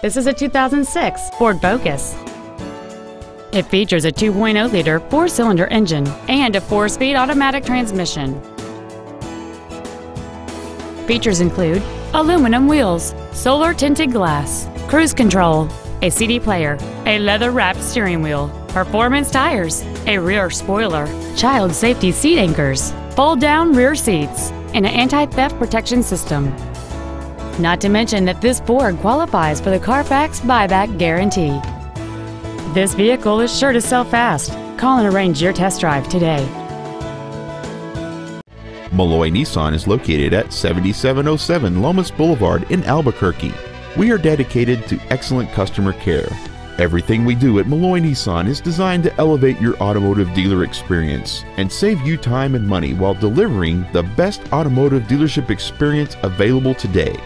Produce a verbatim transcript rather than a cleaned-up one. This is a two thousand six Ford Focus. It features a two point oh liter four-cylinder engine and a four-speed automatic transmission. Features include aluminum wheels, solar tinted glass, cruise control, a C D player, a leather-wrapped steering wheel, performance tires, a rear spoiler, child safety seat anchors, fold-down rear seats, and an anti-theft protection system. Not to mention that this Ford qualifies for the Carfax buyback guarantee. This vehicle is sure to sell fast. Call and arrange your test drive today. Melloy Nissan is located at seventy-seven oh seven Lomas Boulevard in Albuquerque. We are dedicated to excellent customer care. Everything we do at Melloy Nissan is designed to elevate your automotive dealer experience and save you time and money while delivering the best automotive dealership experience available today.